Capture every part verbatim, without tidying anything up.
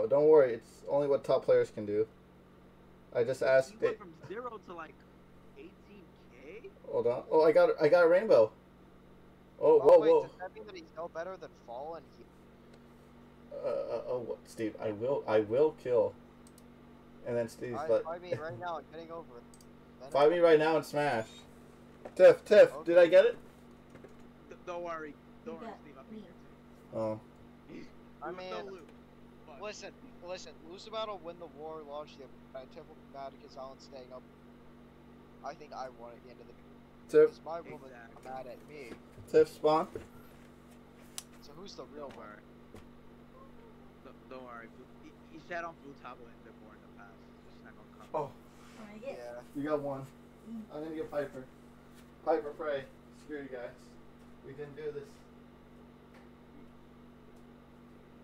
Oh, don't worry. It's only what top players can do. I just asked. You went it. From zero to like eighteen K. Hold on. Oh, I got I got a rainbow. Oh, oh whoa, wait, whoa. Does that mean that he's no better than Fallen? Uh, uh, oh, Steve, I will, I will kill. And then Steve's like. Right, fight me right now. I'm getting over it. Fight me right now and smash. Tiff, Tiff, okay. Did I get it? Don't worry, don't worry, Steve. I'm here too. Oh. I mean, no loot, listen, listen. Lose the battle, win the war, launch the Tiff will be mad because Alan's staying up. I think I won at the end of the. Tiff. Because my woman's exactly. mad at me. Tiff, spawn. So who's the real one? Don't worry, he, he sat on blue top a bit more in the past. It's not gonna come. Oh, yeah. You got one. I'm gonna get Piper. Piper Frey. Screw you guys. We can do this.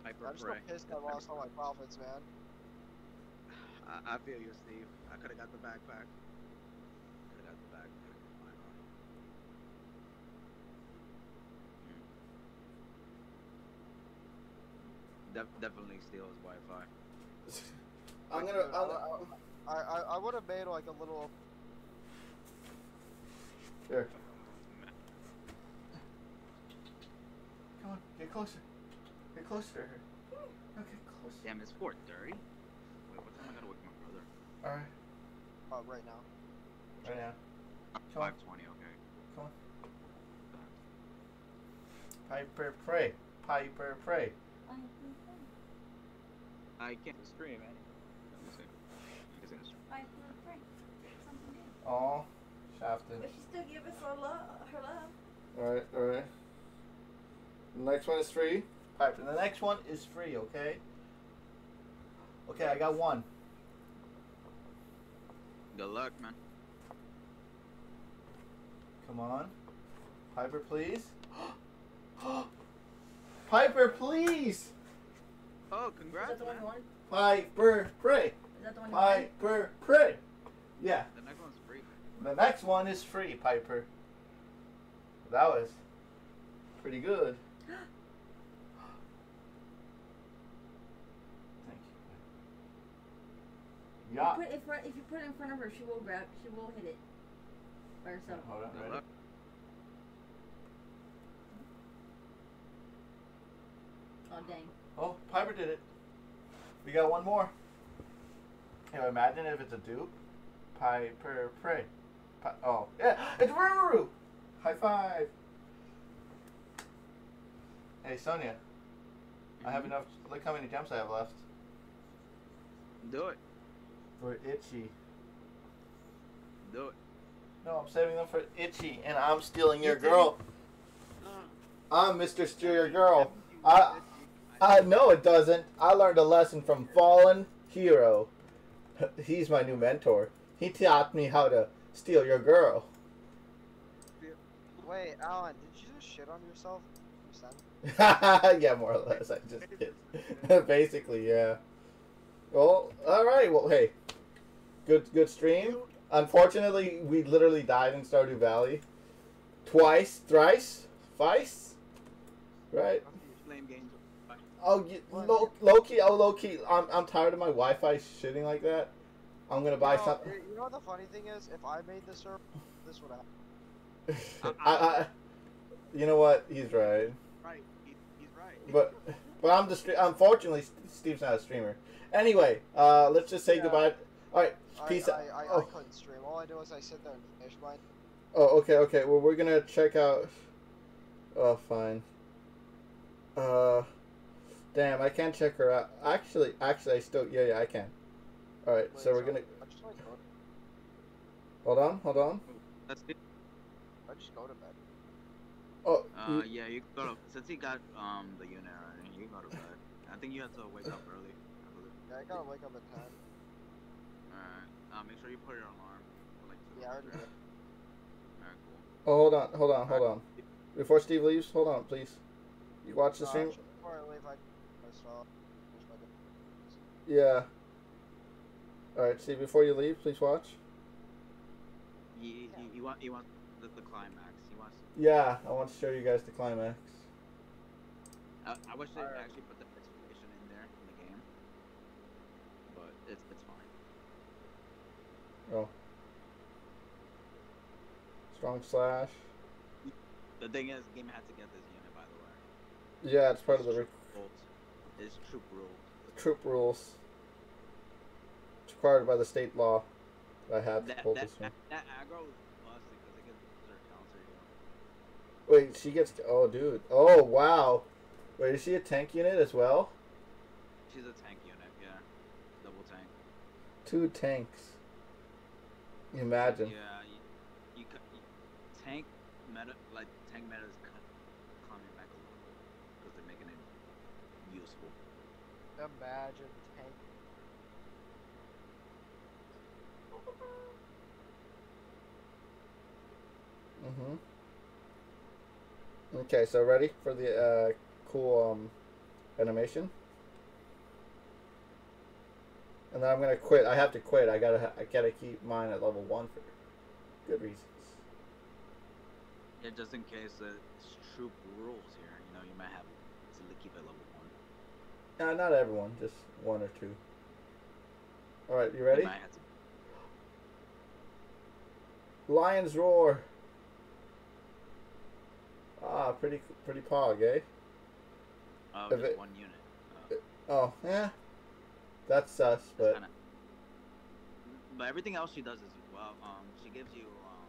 Piper I'm Frey. I'm just pissed I lost all my profits, man. I, I feel you, Steve. I could have got the backpack. Could have got the backpack. Def definitely steal his Wi-Fi. I'm gonna. I'm, I I, I would have made like a little. Here. Come on, get closer. Get closer to her. Okay, closer. Damn, it's four thirty. Wait, what time I gotta wake my brother? All right. Oh, uh, right now. Right now. five twenty. Okay. Come on. Piper Frey. Piper Frey. I can't stream, man. Aw, shafted. But she still give us her love. Her love. All right, all right. The next one is free. Piper. The next one is free, okay? Okay, I got one. Good luck, man. Come on, Piper, please. Piper, please! Oh, congrats. Is that the one you wanted? Piper Frey. Is that the one you wanted? Piper Frey. Yeah. The next one's free. The next one is free, Piper. That was pretty good. Thank you. Yeah. If you, put front, if you put it in front of her, she will grab she will hit it by herself. Hold on, ready? Oh, dang. Oh, Piper did it. We got one more. Can you imagine if it's a dupe? Piper Frey. Pi oh, yeah, it's Ruru! High five! Hey, Sonia. Mm-hmm. I have enough. Look how many jumps I have left. Do it. For Itchy. Do it. No, I'm saving them for Itchy, and I'm stealing you your did. girl. Uh, I'm Mister Steal Your Girl. I. I know it doesn't. I learned a lesson from Fallen Hero. He's my new mentor. He taught me how to steal your girl. Wait, Alan, did you just shit on yourself? Yeah, more or less. I just did. Basically, yeah. Well, all right. Well, hey, good, good stream. Unfortunately, we literally died in Stardew Valley twice, thrice, twice, right? Oh, low, low key, oh, low key. I'm, I'm tired of my Wi-Fi shitting like that. I'm gonna buy you know, something. You know what the funny thing is? If I made this server, this would happen. I, I, you know what? He's right. Right, he, he's right. But, but I'm just. Unfortunately, Steve's not a streamer. Anyway, uh, let's just say yeah. goodbye. All right, peace out. I, I, I, oh. I couldn't stream. All I do is I sit there and finish mine. Oh, okay, okay. Well, we're gonna check out. Oh, fine. Uh. Damn, I can't check her out. Actually, actually, I still... Yeah, yeah, I can. All right, Wait, so we're going to... Hold on, hold on. That's it. I just go to bed. Oh. Uh, yeah, you go to... Since he got um the unit already, you go to bed. I think you have to wake up early. I believe. Yeah, I got to wake up at ten. All right. Uh, make sure you put your alarm. Like yeah, I already did. All right, cool. Oh, hold on, hold on, hold on. Before Steve leaves, hold on, please. You watch the stream? Before I leave, I... Yeah. Alright, see, before you leave, please watch. You, you, you want, you want the, the climax. You want to... Yeah, I want to show you guys the climax. I, I wish they right. actually put the explanation in there in the game. Oh. Strong slash. The thing is, the game had to get this unit, by the way. Yeah, it's part it's of the... It's troop rules. Troop rules. It's required by the state law. I had to pull this one. That aggro was busted because it gets her counter. Wait, she gets... Oh, dude. Oh, wow. Wait, is she a tank unit as well? She's a tank unit, yeah. Double tank. Two tanks. Imagine. Yeah, you... you, you tank meta... Like, tank meta is climbing back a little bit. Because they're making it useful. Imagine tank. Mm-hmm. Okay, so ready for the uh, cool um, animation? And then I'm gonna quit. I have to quit. I gotta. I gotta keep mine at level one for good reasons. Yeah, just in case uh, it's troop rules here. You know, you might have to keep it at level one. Nah, not everyone. Just one or two. All right, you ready? You might have to Lion's Roar. Ah, pretty, pretty pog, eh? Oh, if just it, one unit. Oh. It, oh, yeah. That's sus, that's but... Kinda, but everything else she does is, well, um, she gives you, um...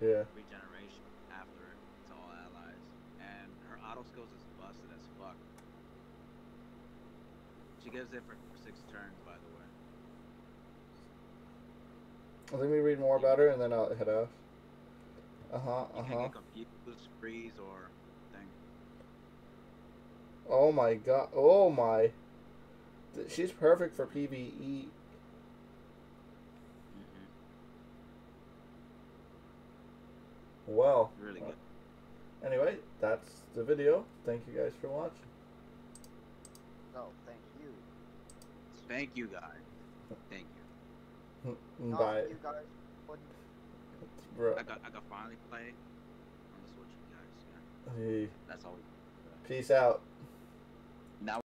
Yeah. Regeneration after to all allies. And her auto skills is busted as fuck. She gives it for six turns, by the way. Let me read more about her and then I'll head out. Uh huh. Uh huh. You can't get confused, freeze, or thing. Oh my god! Oh my! She's perfect for PvE. Mm-hmm. Well. Really good. Uh, anyway, that's the video. Thank you guys for watching. No, thank you. Thank you guys. Thank you. Bye. You guys Bro. I got I got finally play on the Switch, guys. Yeah. Hey. That's all. Peace out.